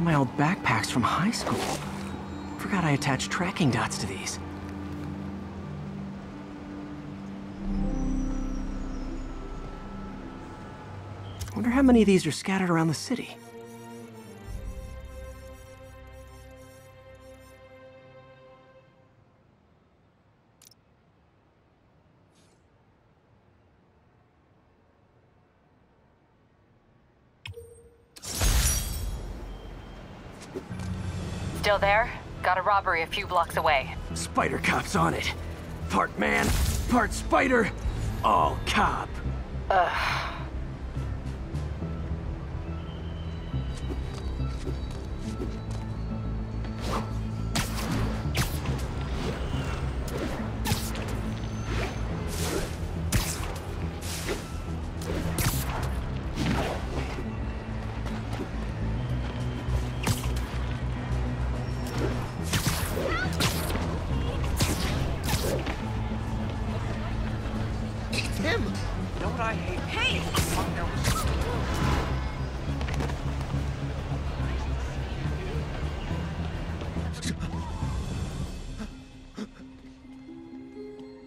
My old backpacks from high school. Forgot I attached tracking dots to these. Wonder how many of these are scattered around the city. Still there? Got a robbery a few blocks away. Spider cop's on it. Part man, part spider, all cop. Ugh.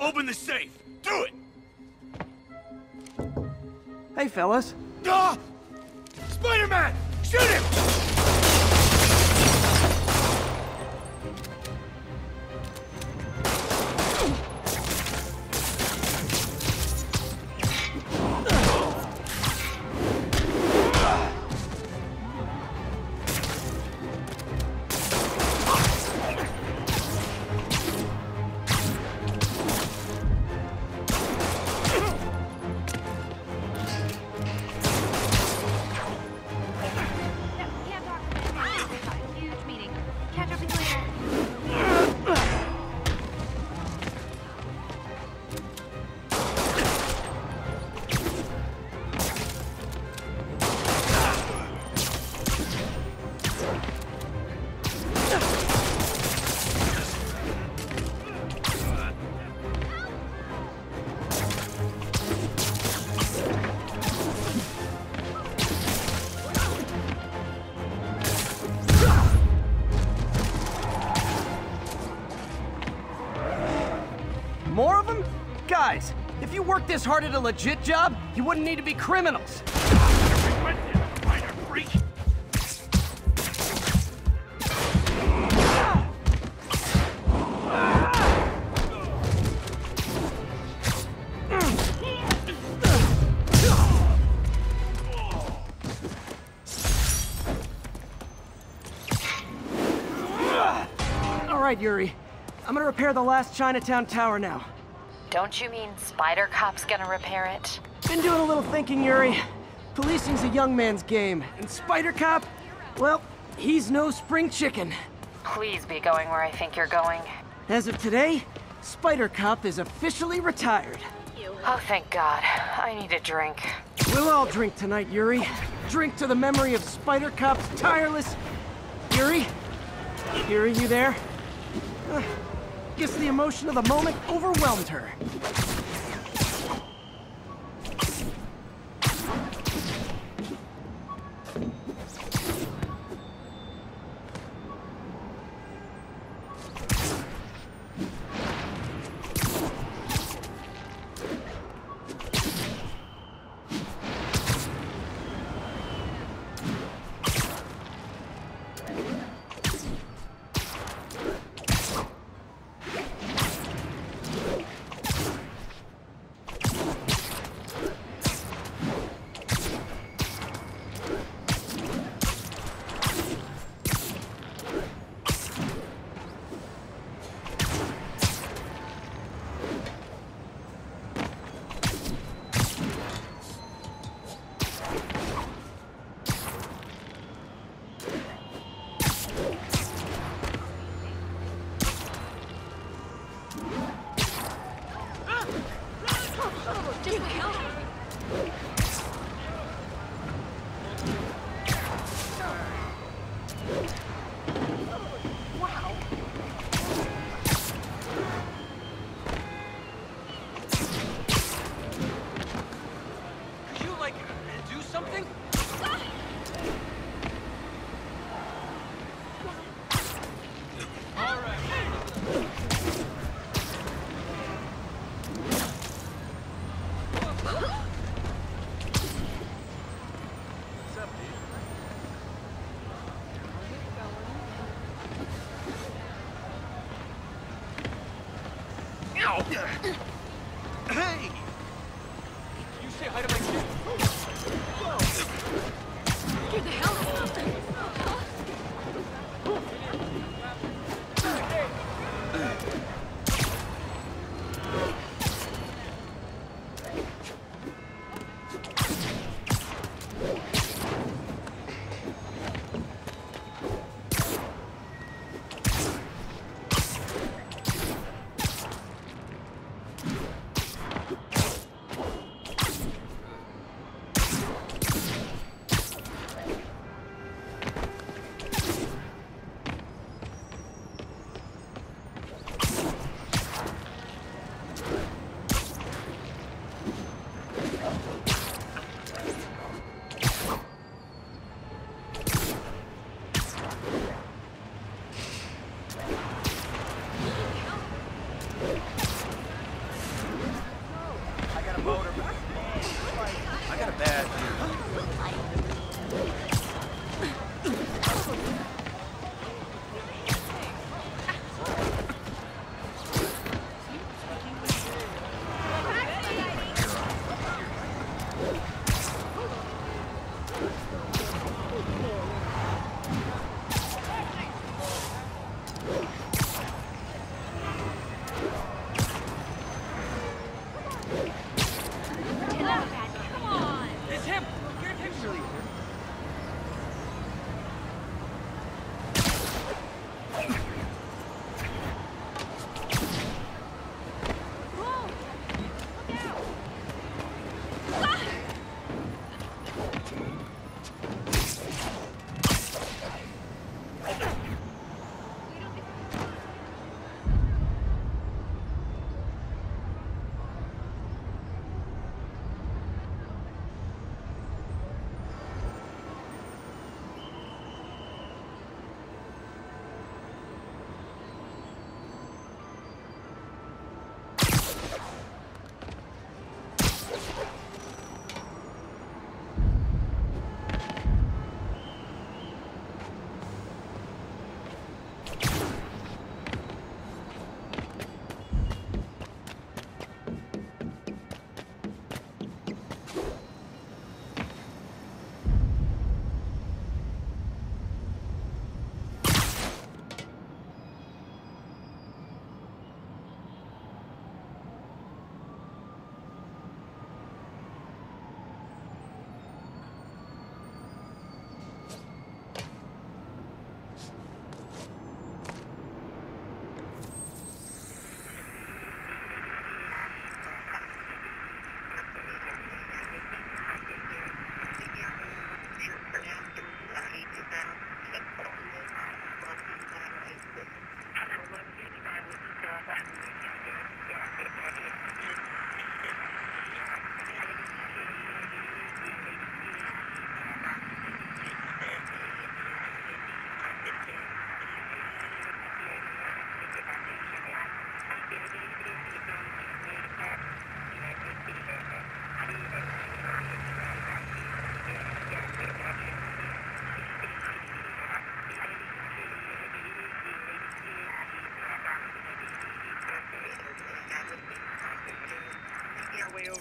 Open the safe! Do it! Hey, fellas. Ah! Spider-Man! Shoot him! If you worked this hard at a legit job, you wouldn't need to be criminals. All right, Yuri. I'm gonna repair the last Chinatown tower now. Don't you mean Spider Cop's gonna repair it? Been doing a little thinking, Yuri. Policing's a young man's game, and Spider Cop, well, he's no spring chicken. Please be going where I think you're going. As of today, Spider Cop is officially retired. Oh, thank God. I need a drink. We'll all drink tonight, Yuri. Drink to the memory of Spider Cop's tireless... Yuri? Yuri, you there? Guess the emotion of the moment overwhelmed her. Hey! You say hi to my kid? Get the hell out of here!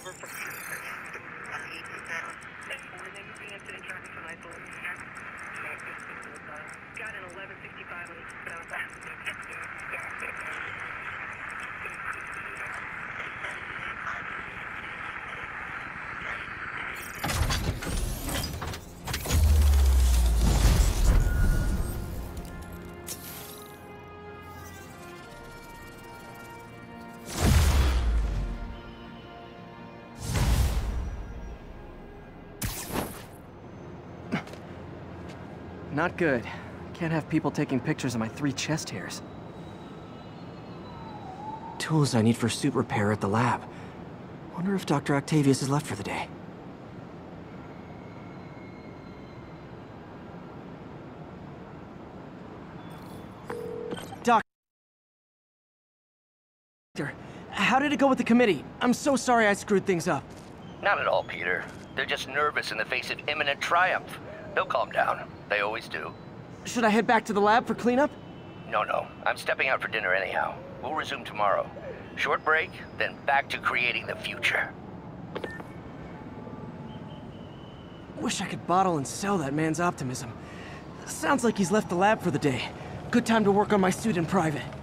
over from got an 1165 on Not good. Can't have people taking pictures of my 3 chest hairs. Tools I need for suit repair at the lab. Wonder if Dr. Octavius is left for the day. Doctor, how did it go with the committee? I'm so sorry I screwed things up. Not at all, Peter. They're just nervous in the face of imminent triumph. They'll calm down. They always do. Should I head back to the lab for cleanup? No, no. I'm stepping out for dinner anyhow. We'll resume tomorrow. Short break, then back to creating the future. Wish I could bottle and sell that man's optimism. Sounds like he's left the lab for the day. Good time to work on my suit in private.